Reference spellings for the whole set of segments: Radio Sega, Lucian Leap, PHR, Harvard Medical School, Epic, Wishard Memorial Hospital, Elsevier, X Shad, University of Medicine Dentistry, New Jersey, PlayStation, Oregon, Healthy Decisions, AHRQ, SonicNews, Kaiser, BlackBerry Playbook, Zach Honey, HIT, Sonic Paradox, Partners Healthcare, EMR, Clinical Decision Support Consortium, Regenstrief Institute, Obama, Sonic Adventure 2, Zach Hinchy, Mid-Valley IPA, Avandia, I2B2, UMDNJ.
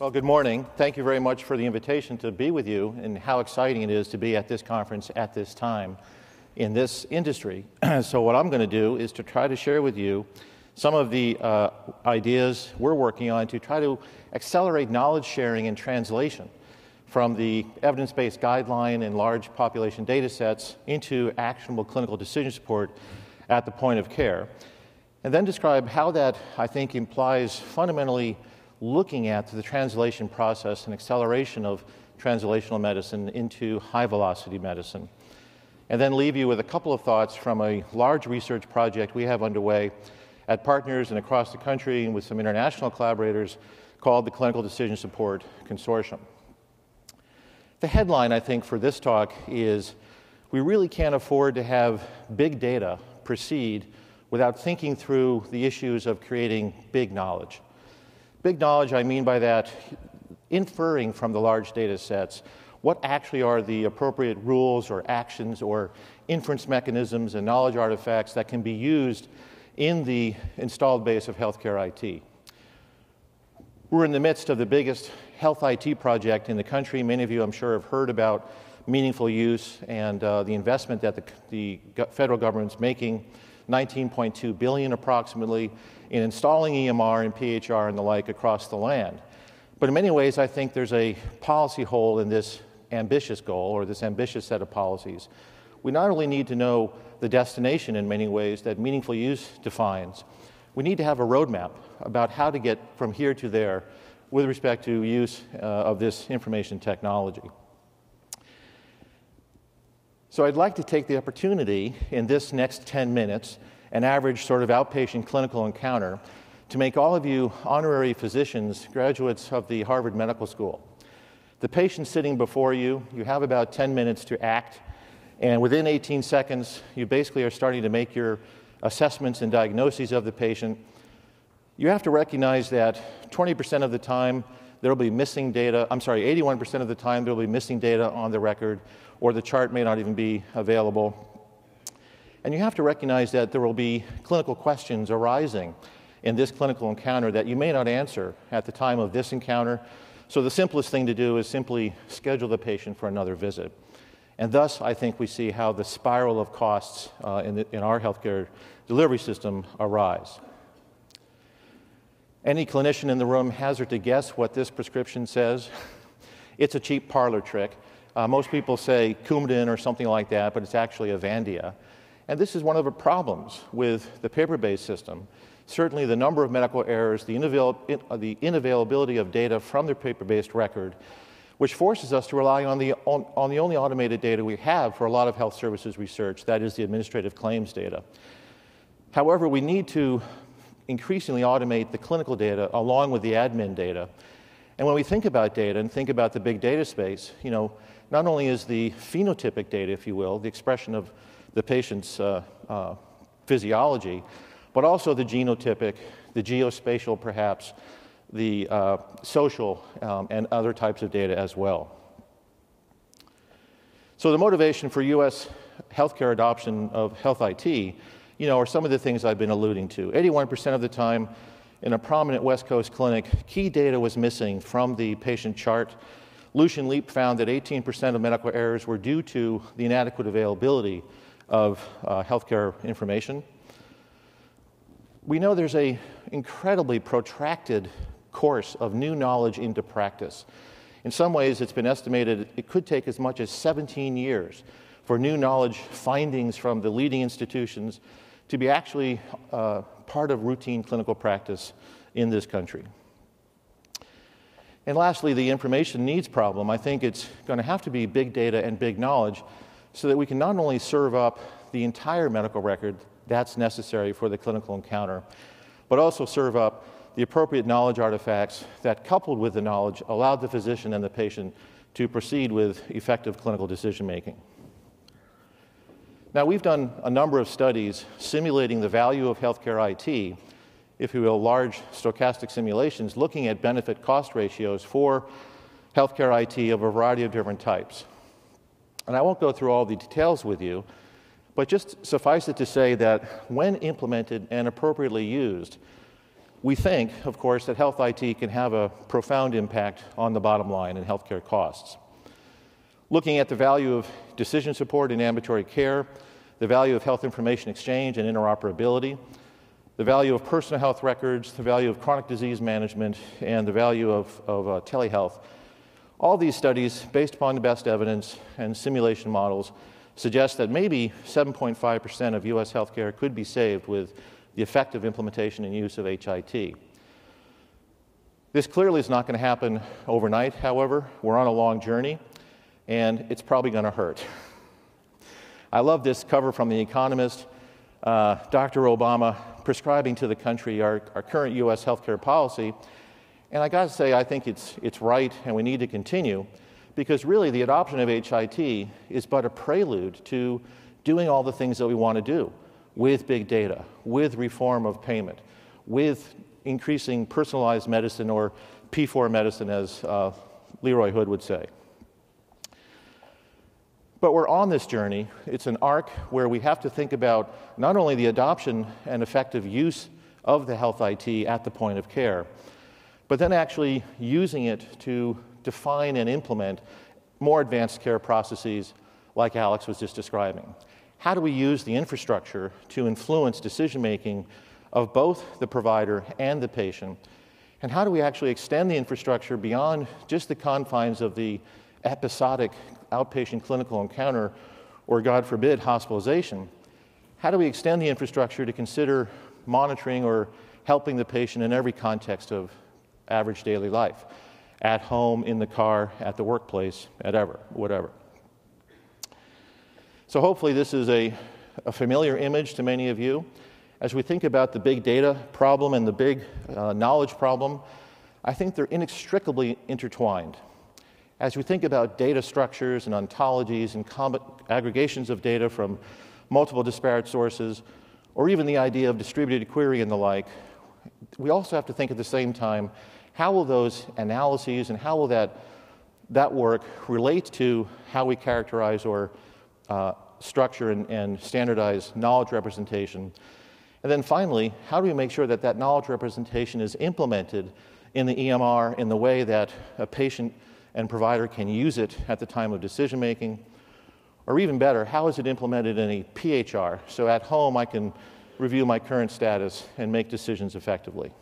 Well, good morning. Thank you very much for the invitation to be with you, and how exciting it is to be at this conference at this time in this industry. So what I'm going to do is to try to share with you some of the ideas we're working on to try to accelerate knowledge sharing and translation from the evidence-based guideline and large population data sets into actionable clinical decision support at the point of care, and then describe how that, I think, implies fundamentally looking at the translation process and acceleration of translational medicine into high-velocity medicine. And then leave you with a couple of thoughts from a large research project we have underway at Partners and across the country and with some international collaborators called the Clinical Decision Support Consortium. The headline, I think, for this talk is, we really can't afford to have big data proceed without thinking through the issues of creating big knowledge. Big knowledge, I mean by that, inferring from the large data sets what actually are the appropriate rules or actions or inference mechanisms and knowledge artifacts that can be used in the installed base of healthcare IT. We're in the midst of the biggest health IT project in the country. Many of you, I'm sure, have heard about meaningful use and the investment that the federal government's making, $19.2 billion approximately, in installing EMR and PHR and the like across the land. But in many ways, I think there's a policy hole in this ambitious goal or this ambitious set of policies. We not only need to know the destination in many ways that meaningful use defines, we need to have a roadmap about how to get from here to there with respect to use of this information technology. So I'd like to take the opportunity in this next 10 minutes, an average sort of outpatient clinical encounter, to make all of you honorary physicians, graduates of the Harvard Medical School. The patient sitting before you, you have about 10 minutes to act, and within 18 seconds, you basically are starting to make your assessments and diagnoses of the patient. You have to recognize that 20% of the time, there will be missing data. I'm sorry, 81% of the time, there will be missing data on the record, or the chart may not even be available. And you have to recognize that there will be clinical questions arising in this clinical encounter that you may not answer at the time of this encounter. So the simplest thing to do is simply schedule the patient for another visit. And thus, I think we see how the spiral of costs in our healthcare delivery system arise. Any clinician in the room hazard to guess what this prescription says. It's a cheap parlor trick. Most people say Coumadin or something like that, but it's actually Avandia. And this is one of the problems with the paper-based system. Certainly the number of medical errors, the inavailability of data from the paper-based record, which forces us to rely on the only automated data we have for a lot of health services research, that is the administrative claims data. However, we need to increasingly automate the clinical data along with the admin data. And when we think about data and think about the big data space, you know, not only is the phenotypic data, if you will, the expression of the patient's physiology, but also the genotypic, the geospatial perhaps, the social and other types of data as well. So the motivation for US healthcare adoption of health IT, you know, are some of the things I've been alluding to. 81% of the time in a prominent West Coast clinic, key data was missing from the patient chart. Lucian Leap found that 18% of medical errors were due to the inadequate availability of healthcare information. We know there's an incredibly protracted course of new knowledge into practice. In some ways, it's been estimated it could take as much as 17 years for new knowledge findings from the leading institutions to be actually part of routine clinical practice in this country. And lastly, the information needs problem. I think it's going to have to be big data and big knowledge so that we can not only serve up the entire medical record that's necessary for the clinical encounter, but also serve up the appropriate knowledge artifacts that, coupled with the knowledge, allowed the physician and the patient to proceed with effective clinical decision making. Now, we've done a number of studies simulating the value of healthcare IT, if you will, large stochastic simulations, looking at benefit-cost ratios for healthcare IT of a variety of different types. And I won't go through all the details with you, but just suffice it to say that when implemented and appropriately used, We think, of course, that health IT can have a profound impact on the bottom line in healthcare costs. Looking at the value of decision support in ambulatory care, the value of health information exchange and interoperability, the value of personal health records, the value of chronic disease management, and the value of telehealth. All these studies, based upon the best evidence and simulation models, suggest that maybe 7.5% of US healthcare could be saved with the effective implementation and use of HIT. This clearly is not going to happen overnight, however. We're on a long journey, and it's probably going to hurt. I love this cover from The Economist. Dr. Obama prescribing to the country our current US healthcare policy. And I got to say, I think it's right, and we need to continue, because really the adoption of HIT is but a prelude to doing all the things that we want to do with big data, with reform of payment, with increasing personalized medicine, or P4 medicine, as Leroy Hood would say. But we're on this journey. It's an arc where we have to think about not only the adoption and effective use of the health IT at the point of care, but then actually using it to define and implement more advanced care processes like Alex was just describing. How do we use the infrastructure to influence decision-making of both the provider and the patient? And how do we actually extend the infrastructure beyond just the confines of the episodic outpatient clinical encounter, or God forbid, hospitalization? How do we extend the infrastructure to consider monitoring or helping the patient in every context of average daily life, at home, in the car, at the workplace, at ever, whatever? So hopefully this is a familiar image to many of you. As we think about the big data problem and the big knowledge problem, I think they're inextricably intertwined. As we think about data structures and ontologies and aggregations of data from multiple disparate sources, or even the idea of distributed query and the like, we also have to think at the same time, how will those analyses and how will that work relate to how we characterize or structure and standardize knowledge representation? And then finally, how do we make sure that that knowledge representation is implemented in the EMR in the way that a patient and provider can use it at the time of decision making? Or even better, how is it implemented in a PHR? So at home, I can review my current status and make decisions effectively.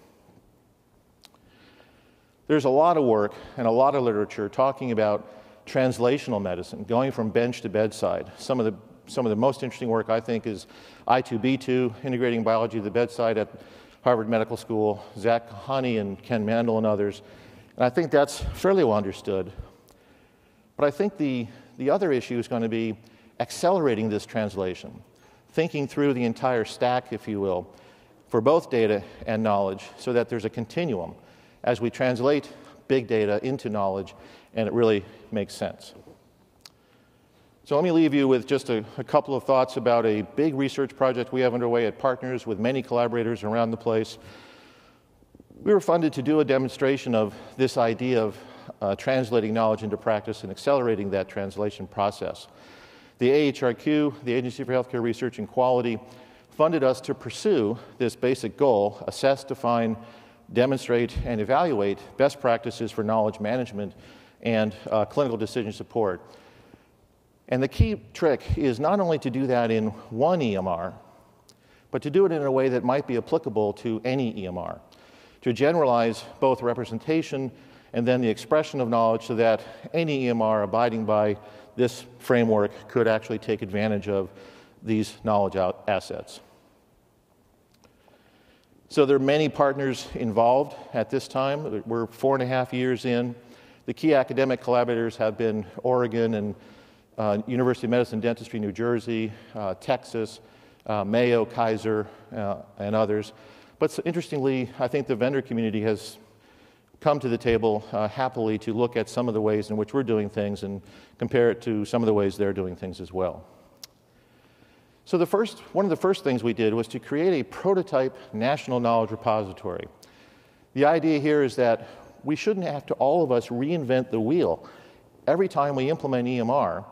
There's a lot of work and a lot of literature talking about translational medicine, going from bench to bedside. Some of the most interesting work, I think, is I2B2, Integrating Biology to the Bedside, at Harvard Medical School, Zach Honey and Ken Mandel and others. And I think that's fairly well understood. But I think the other issue is going to be accelerating this translation, thinking through the entire stack, if you will, for both data and knowledge, so that there's a continuum as we translate big data into knowledge, and it really makes sense. So let me leave you with just a couple of thoughts about a big research project we have underway at Partners with many collaborators around the place. We were funded to do a demonstration of this idea of translating knowledge into practice and accelerating that translation process. The AHRQ, the Agency for Healthcare Research and Quality, funded us to pursue this basic goal: assess, define, demonstrate, and evaluate best practices for knowledge management and clinical decision support. And the key trick is not only to do that in one EMR, but to do it in a way that might be applicable to any EMR, to generalize both representation and then the expression of knowledge so that any EMR abiding by this framework could actually take advantage of these knowledge assets. So there are many partners involved at this time. We're 4.5 years in. The key academic collaborators have been Oregon and University of Medicine Dentistry, New Jersey, Texas, Mayo, Kaiser, and others. But so interestingly, I think the vendor community has come to the table happily to look at some of the ways in which we're doing things and compare it to some of the ways they're doing things as well. So one of the first things we did was to create a prototype national knowledge repository. The idea here is that we shouldn't have to, all of us, reinvent the wheel every time we implement EMR.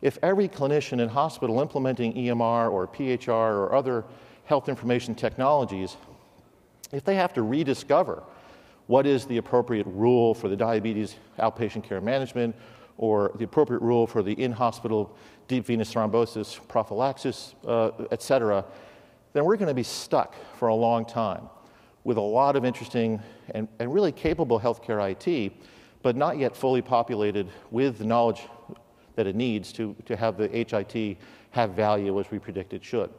If every clinician in hospital implementing EMR or PHR or other health information technologies if they have to rediscover what is the appropriate rule for the diabetes outpatient care management or the appropriate rule for the in-hospital deep venous thrombosis prophylaxis, et cetera, then we're going to be stuck for a long time with a lot of interesting and really capable healthcare IT, but not yet fully populated with the knowledge that it needs to have the HIT have value as we predict it should.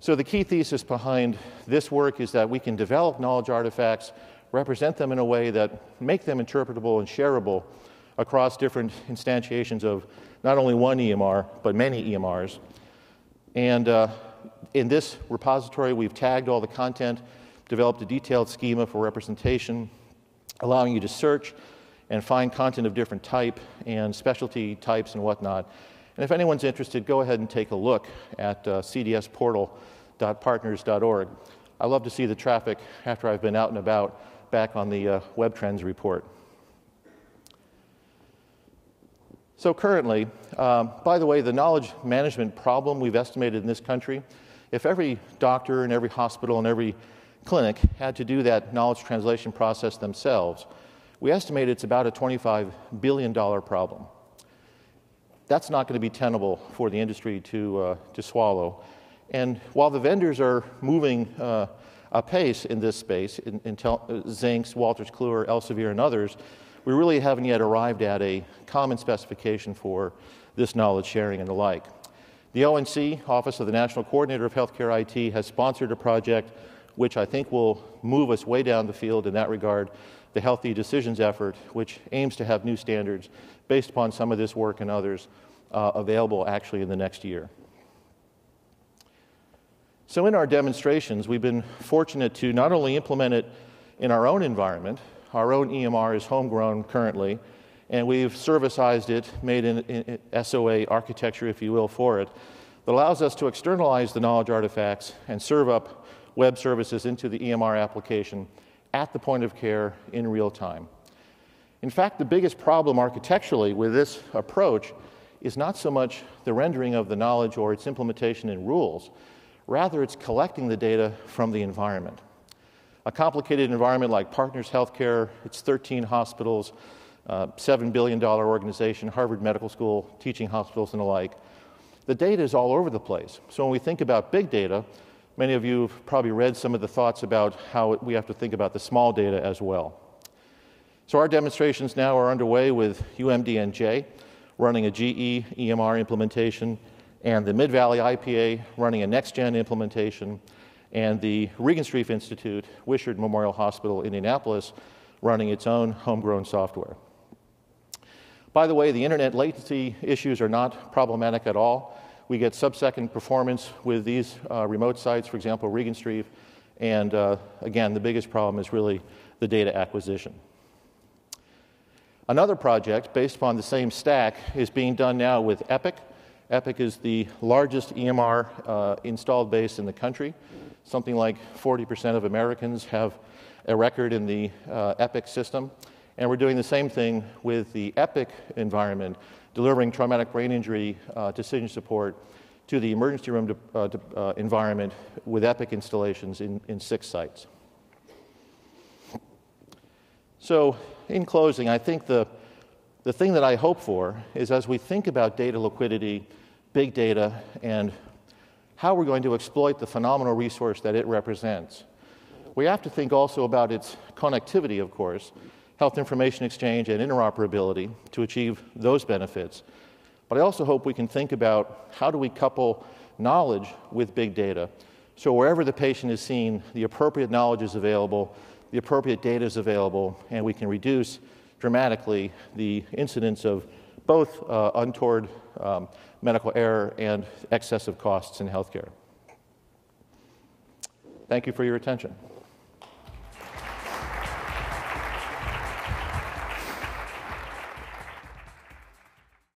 So the key thesis behind this work is that we can develop knowledge artifacts, represent them in a way that make them interpretable and shareable across different instantiations of not only one EMR, but many EMRs. And in this repository, we've tagged all the content, developed a detailed schema for representation, allowing you to search and find content of different type and specialty types and whatnot. And if anyone's interested, go ahead and take a look at cdsportal.partners.org. I love to see the traffic after I've been out and about back on the Web Trends report. So currently, by the way, the knowledge management problem we've estimated in this country, if every doctor and every hospital and every clinic had to do that knowledge translation process themselves, we estimate it's about a $25 billion problem. That's not going to be tenable for the industry to swallow. And while the vendors are moving apace in this space, in Zinks, Walters Kluwer, Elsevier, and others, we really haven't yet arrived at a common specification for this knowledge sharing and the like. The ONC, Office of the National Coordinator of Healthcare IT, has sponsored a project which I think will move us way down the field in that regard, the Healthy Decisions effort, which aims to have new standards based upon some of this work and others available actually in the next year. So in our demonstrations, we've been fortunate to not only implement it in our own environment. Our own EMR is homegrown currently, and we've servicized it, made an SOA architecture, if you will, for it, that allows us to externalize the knowledge artifacts and serve up web services into the EMR application at the point of care in real time. In fact, the biggest problem architecturally with this approach is not so much the rendering of the knowledge or its implementation in rules, rather it's collecting the data from the environment. A complicated environment like Partners Healthcare, it's 13 hospitals, $7 billion organization, Harvard Medical School, teaching hospitals and the like. The data is all over the place. So when we think about big data, many of you have probably read some of the thoughts about how we have to think about the small data as well. So our demonstrations now are underway with UMDNJ running a GE EMR implementation, and the Mid-Valley IPA running a next-gen implementation, and the Regenstrief Institute, Wishard Memorial Hospital, Indianapolis, running its own homegrown software. By the way, the internet latency issues are not problematic at all. We get sub-second performance with these remote sites, for example, Regenstrief, and again, the biggest problem is really the data acquisition. Another project based upon the same stack is being done now with Epic. Epic is the largest EMR installed base in the country. Something like 40% of Americans have a record in the Epic system. And we're doing the same thing with the Epic environment, delivering traumatic brain injury decision support to the emergency room environment with Epic installations in 6 sites. So in closing, I think the thing that I hope for is as we think about data liquidity, big data, and how we're going to exploit the phenomenal resource that it represents. We have to think also about its connectivity, of course, health information exchange and interoperability to achieve those benefits. But I also hope we can think about how do we couple knowledge with big data. So wherever the patient is seen, the appropriate knowledge is available, the appropriate data is available, and we can reduce dramatically the incidence of both untoward medical error and excessive costs in healthcare. Thank you for your attention.